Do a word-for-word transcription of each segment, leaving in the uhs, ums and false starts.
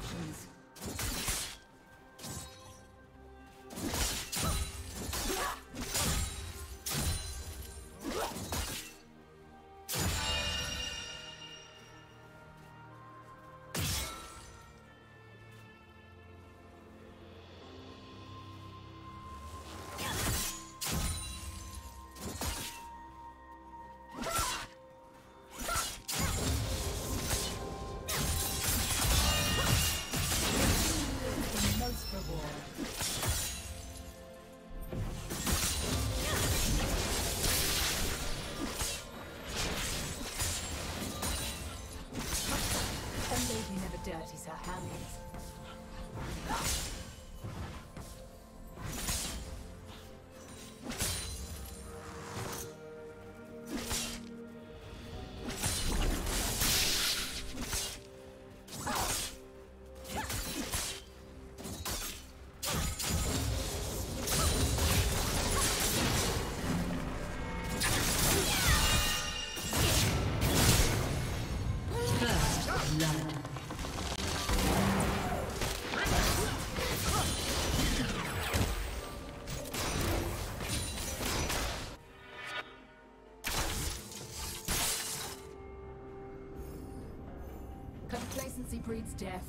options. Dirties her hands. Complacency breeds death.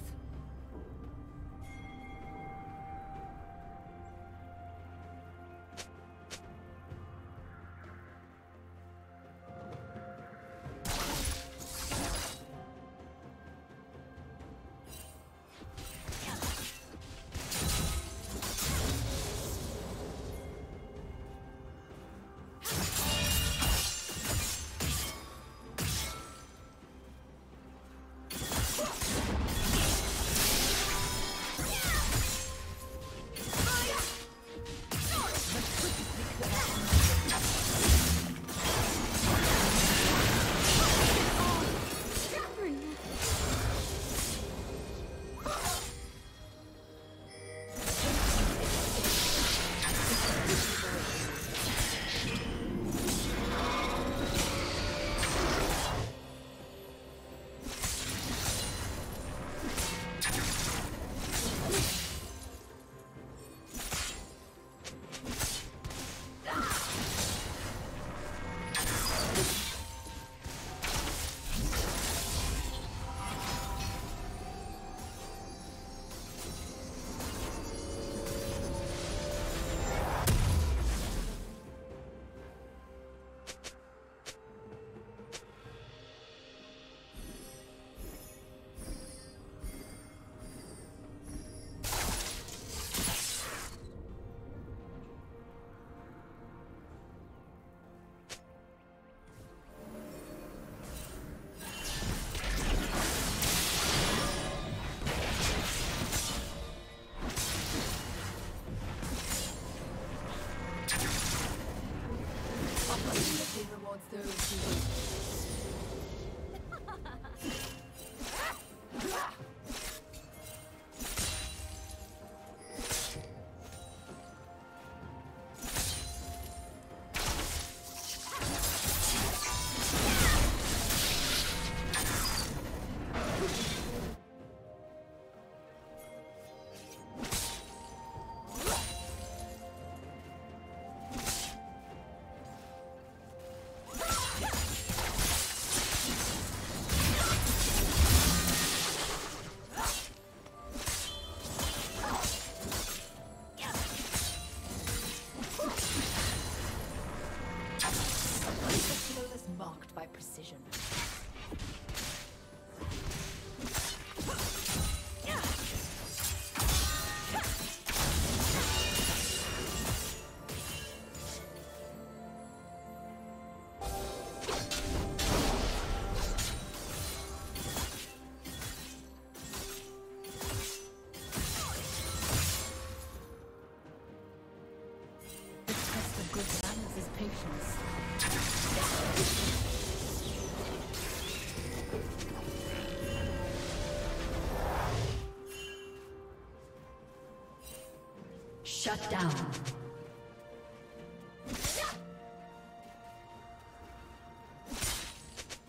Shut down.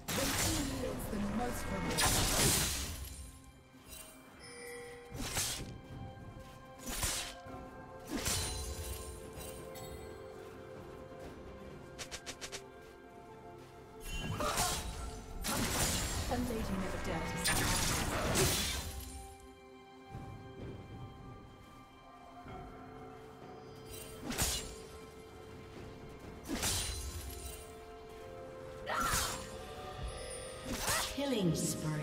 The team is the most Killing spree.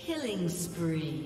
Killing spree.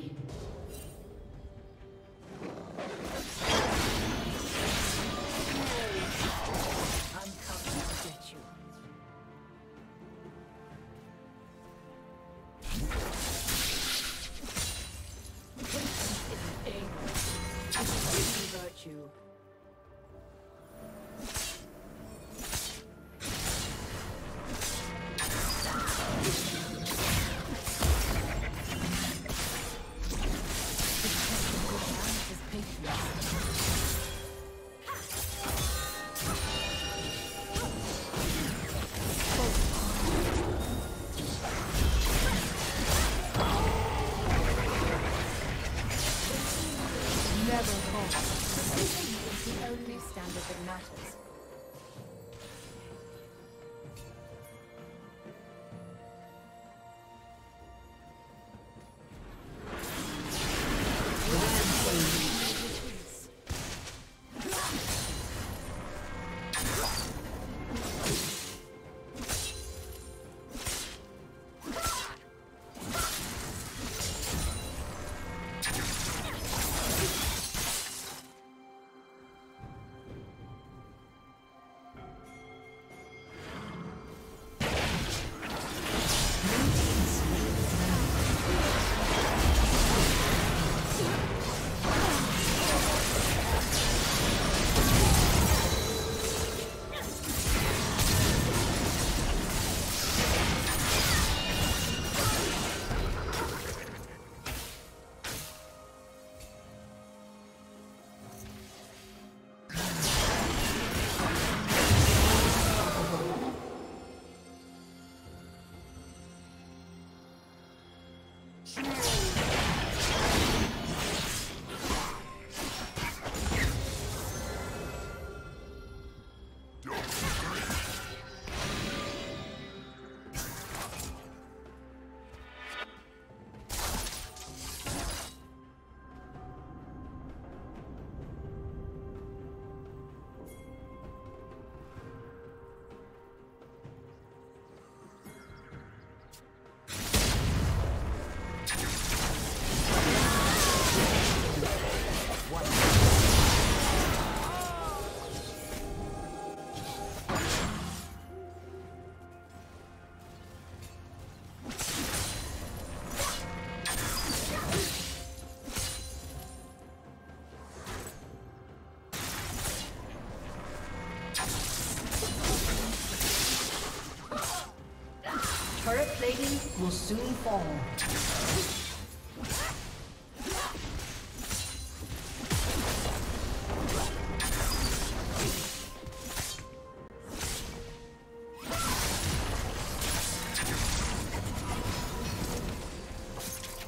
Plating will soon fall.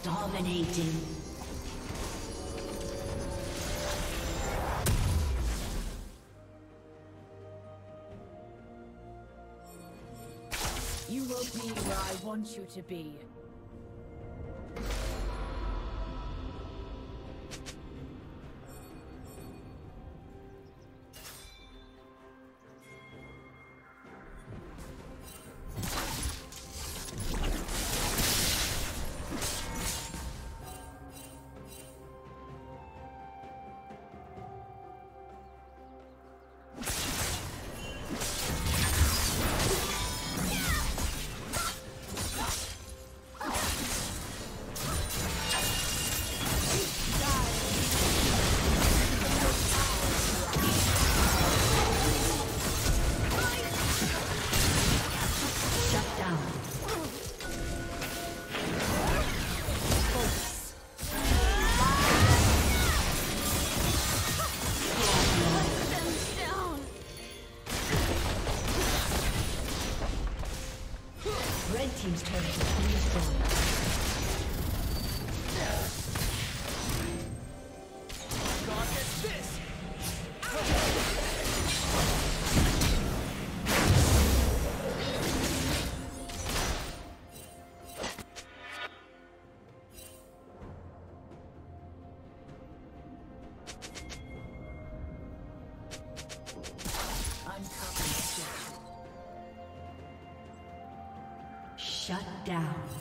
Dominating. You will be where I want you to be. Shut down. Shut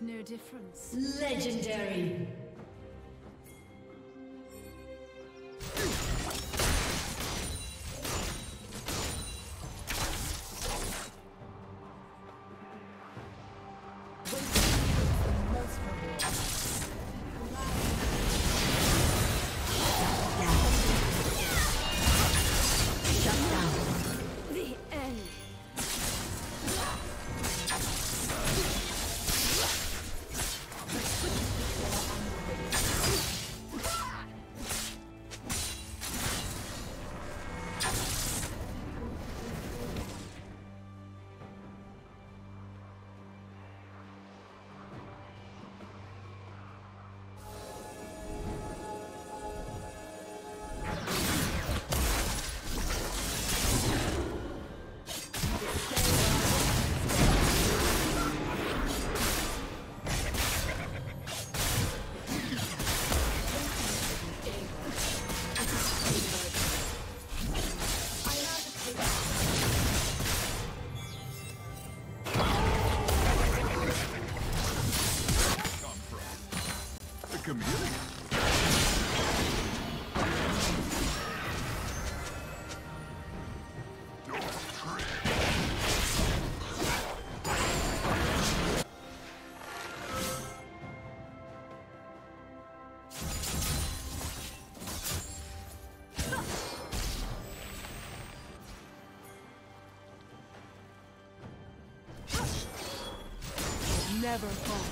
No difference. Legendary. Never fall.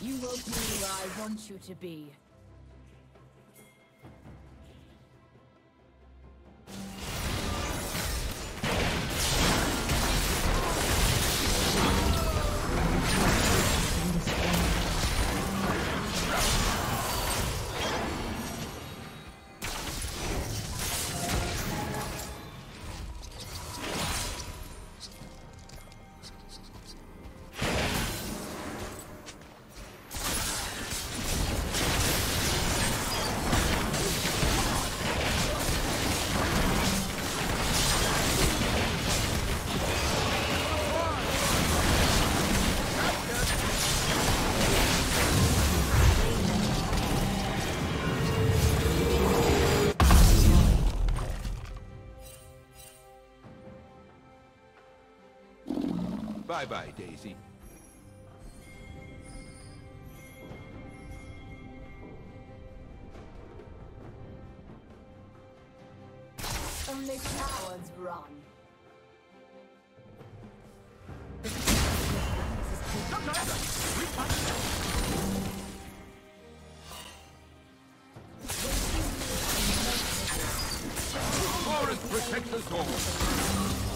You won't be where I want you to be. Bye-bye, Daisy. Only cowards run. Forest protects us all.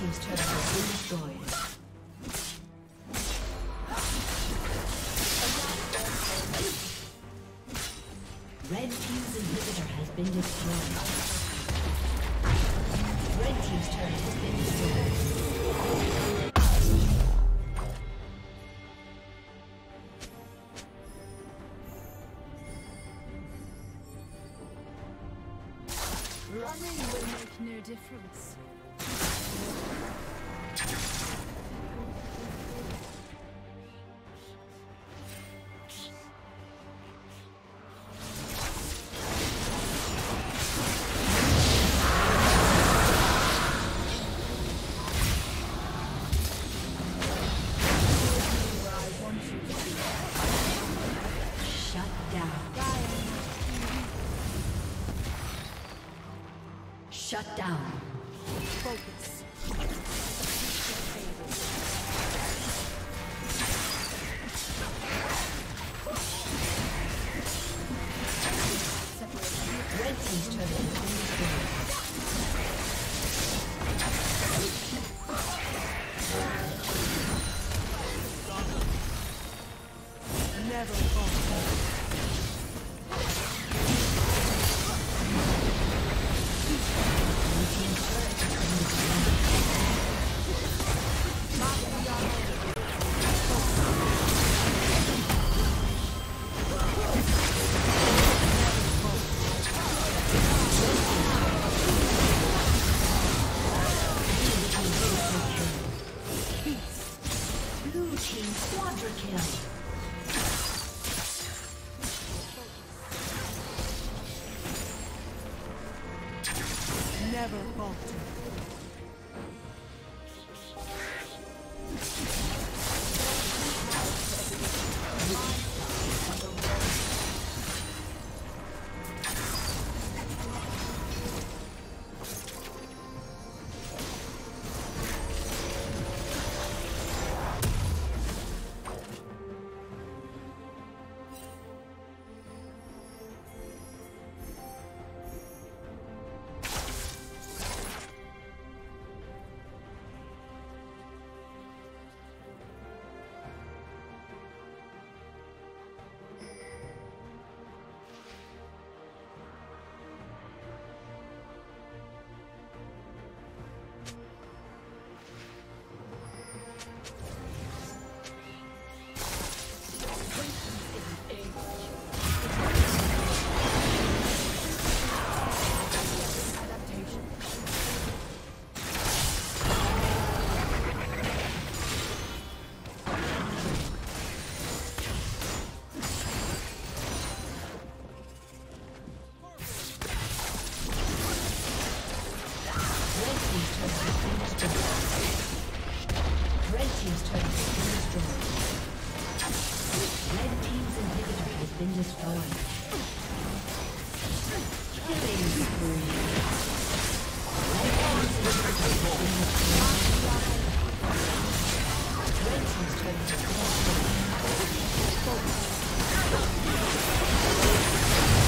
team's turret has been destroyed. Red team's inhibitor has been destroyed. Red team's turret has been destroyed. Running will make no difference. Shut down. Focus. Red team's turret has been destroyed. Never fall. Never falter. A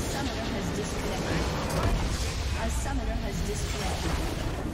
summoner has disconnected. A summoner has disconnected.